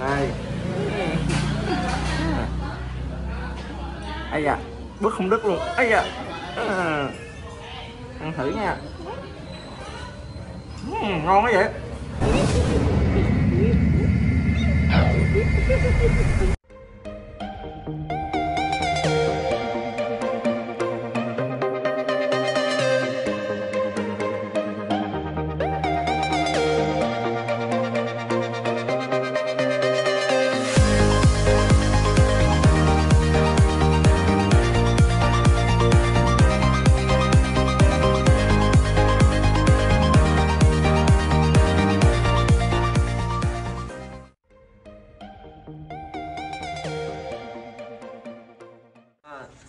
Đây. Ây da, bước không đứt luôn. Ây da. Ăn thử nha. Ngon quá vậy.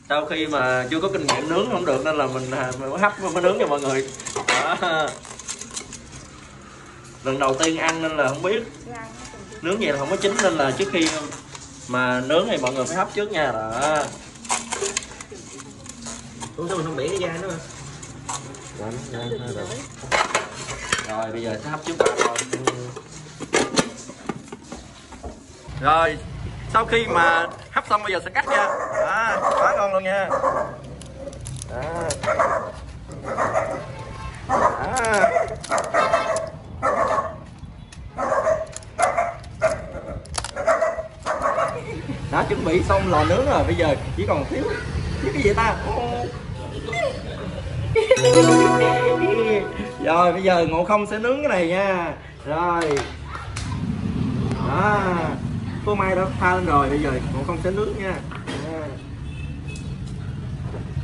Sau khi mà chưa có kinh nghiệm nướng không được nên là mình hấp mới nướng cho mọi người. Đó. Lần đầu tiên ăn nên là không biết nướng vậy là không có chín, nên là trước khi mà nướng thì mọi người phải hấp trước nha. Đó. Ủa sao mình không bẻ cái da nữa mà. Rồi bây giờ sẽ hấp trước rồi. Rồi sau khi mà hấp xong bây giờ sẽ cắt nha. Đó, quá ngon luôn nha. Đó. Đã chuẩn bị xong lò nướng rồi, bây giờ chỉ còn thiếu cái gì ta. Rồi bây giờ Ngộ Không sẽ nướng cái này nha. Rồi. Đó. Phô mai đã pha lên rồi, bây giờ Ngộ Không sẽ nướng nha.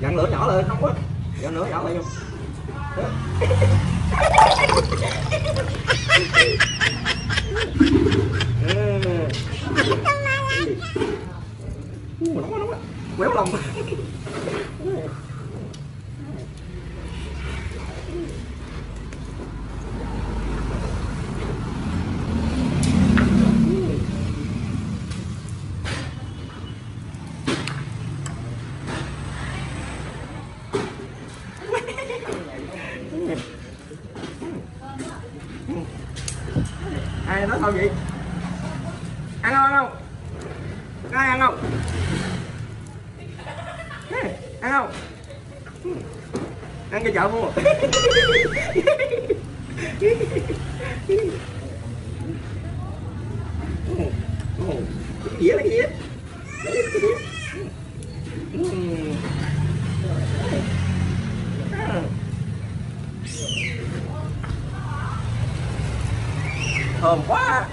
Dặn lửa nhỏ lại không quá. Dặn lửa nhỏ lại không. Nóng quá, nóng quá. Quéo lòng. Ai nói sao vậy? Ăn không, ăn không? Có ai ăn không? Ăn không? Ăn cho chợ mua. Dĩa là cái dĩa. Thơm quá.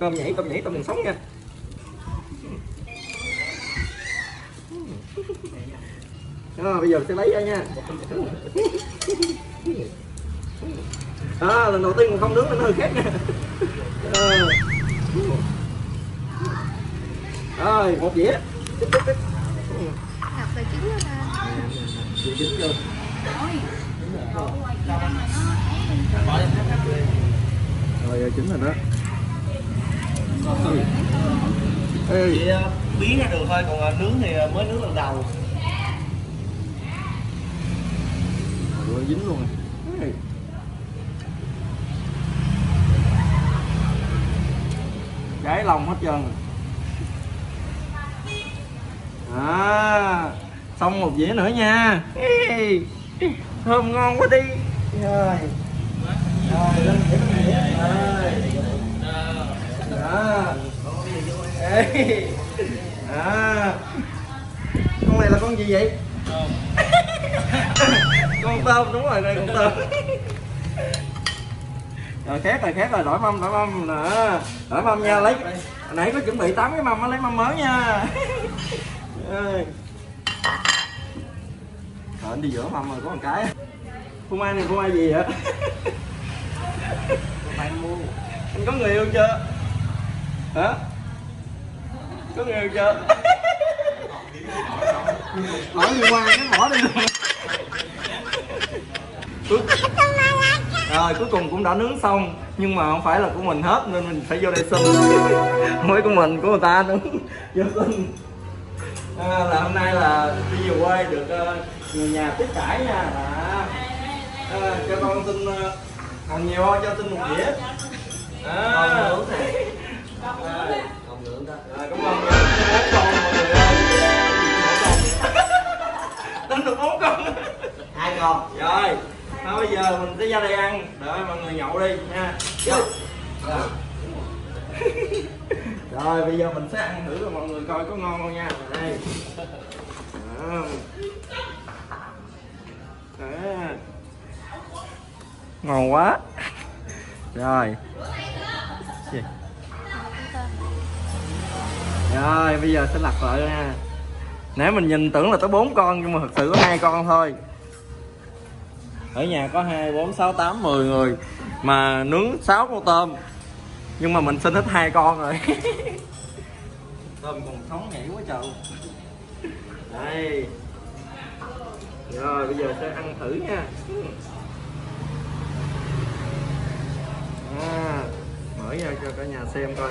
Cơm nhảy tôm đường sống nha. Rồi bây giờ sẽ lấy ra nha. Lần đầu tiên còn không nướng nên hơi khét nha. Rồi một dĩa. Ngọc là trứng rồi nè. Rồi chính rồi đó. Chỉ biến ra được thôi, còn nướng thì mới nướng lần đầu. Rồi dính luôn rồi. Cháy lòng hết trơn. À, xong một dĩa nữa nha. Thơm ngon quá đi. Rồi. Rồi, lên cái này. Đó. Đó. Con này là con gì vậy? Con tôm, đúng rồi, đây con tôm. Rồi khét rồi, đổi mâm nè. Đổi mâm nha, lấy. Hồi nãy có chuẩn bị 8 cái mâm, lấy mâm mới nha. Rồi. Rồi anh đi giữa mâm rồi có một cái. Phô mai này phô mai gì vậy? Anh có người yêu chưa? Hả? Có người yêu chưa? Hỏi người qua nó bỏ đi luôn. Rồi cuối cùng cũng đã nướng xong, nhưng mà không phải là của mình hết nên mình phải vô đây xin. Mới của mình, của người ta đúng. Vô xin. Là hôm nay là đi về quê được người nhà tiếp đãi nha. Cho con xin. Còn nhiều cho xin một dĩa. Ngon nướng. Ngon nướng đó. Rồi cũng ngon nướng. Bốn con mọi người ơi. Tính được 4 con. 2 con. Rồi. Thôi bây giờ mình sẽ ra đây ăn. Đợi mọi người nhậu đi nha. Rồi bây giờ mình sẽ ăn thử rồi mọi người coi có ngon không nha. Đây. À. Ngon quá. Rồi. Rồi bây giờ sẽ lật lại nha. Nãy mình nhìn tưởng là tới 4 con nhưng mà thực sự có 2 con thôi. Ở nhà có 2 4 6 8 10 người mà nướng 6 con tôm. Nhưng mà mình xin hết 2 con rồi. Tôm còn sống nhảy quá trời. Đây. Rồi bây giờ sẽ ăn thử nha. À, mở ra cho cả nhà xem coi.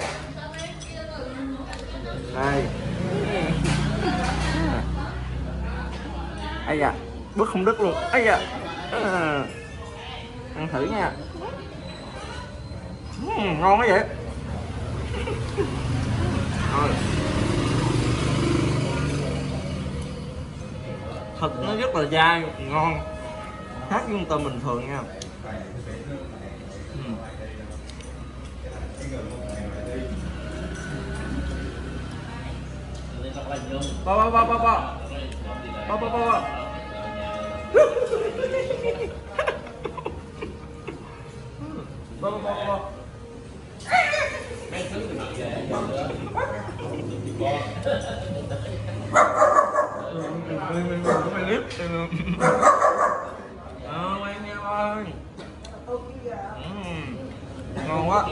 Đây. Ây da, bước không đứt luôn. Ây da. À, ăn thử nha. Ngon quá vậy. Rồi. Thịt nó rất là dai, ngon. Khác với con tôm bình thường nha. Ba. Ngon quá.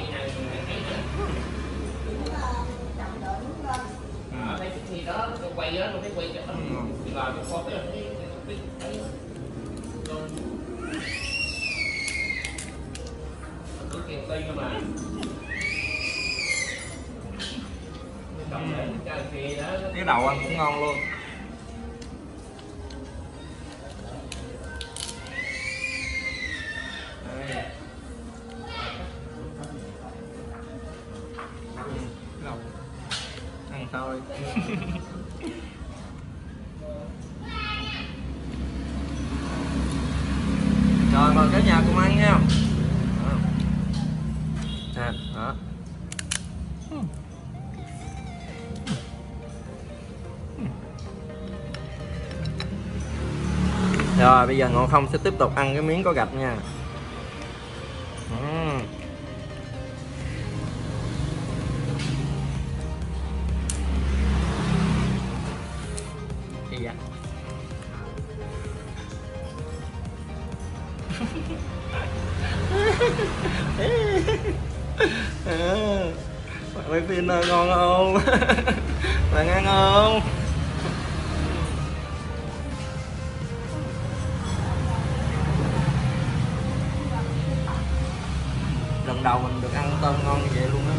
Cái đầu ăn cũng ngon luôn. Ăn sao đi. Rồi mời cả nhà cùng ăn nha. À, đó. Rồi bây giờ Ngộ Không sẽ tiếp tục ăn cái miếng có gạch nha. Bạn phim ngon không? Bạn ăn không? Lần đầu mình được ăn tôm ngon như vậy luôn á.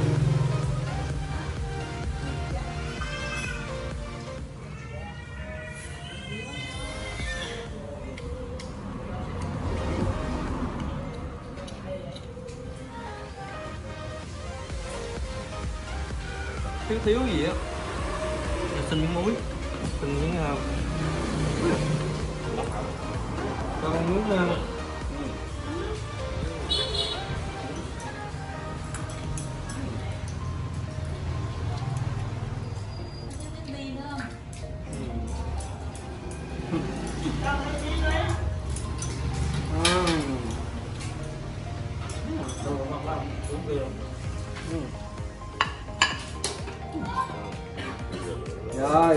Thiếu gì á, xin miếng muối, xin miếng cho con miếng rồi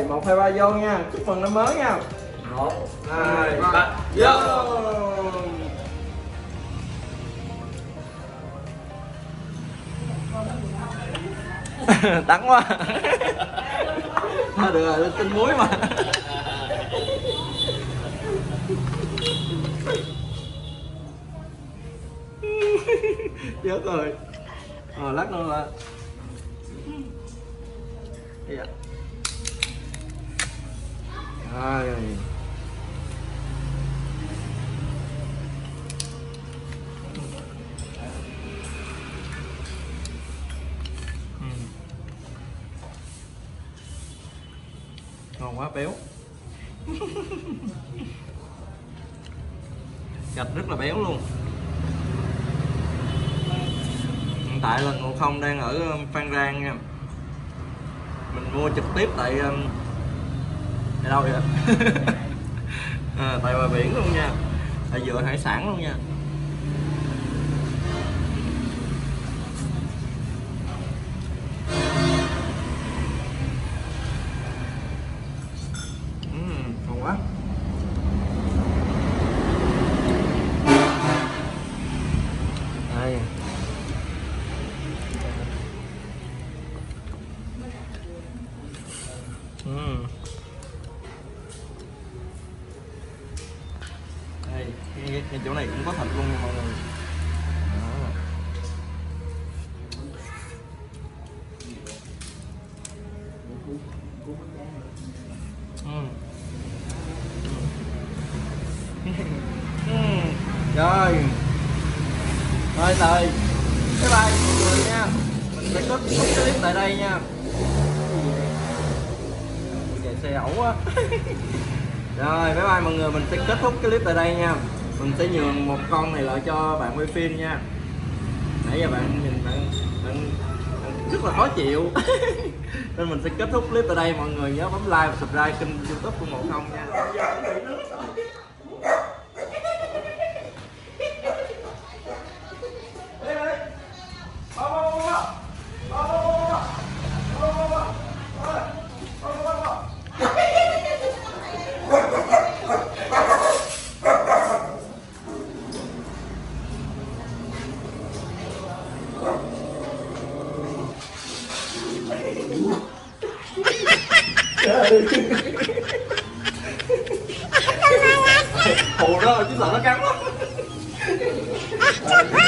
1, 2, 3 vô nha, chúc mừng năm mới nha. 1, 2, 3 vô. Đắng quá. Thôi được rồi, tinh muối mà. Chết rồi. Lát nữa là dạ. Rồi. quá béo. Gạch rất là béo luôn. Hiện tại là Ngộ Không đang ở Phan Rang nha. Mình mua trực tiếp tại đâu vậy? À, tại bờ biển luôn nha, tại vựa hải sản luôn nha. Ngay chỗ này cũng có thịt luôn nha mọi người. Đó. Rồi. Rồi rồi. Bye bye mọi người nha. Mình sẽ kết thúc clip tại đây nha. Chạy xe ẩu á. Rồi bye bye mọi người, mình sẽ kết thúc clip tại đây nha. Mình sẽ nhường một con này lại cho bạn quay phim nha. Nãy giờ bạn nhìn bạn rất là khó chịu. Nên mình sẽ kết thúc clip ở đây. Mọi người nhớ bấm like và subscribe kênh YouTube của Ngộ Không nha. Hổ đó, chứ sợ nó cắn lắm.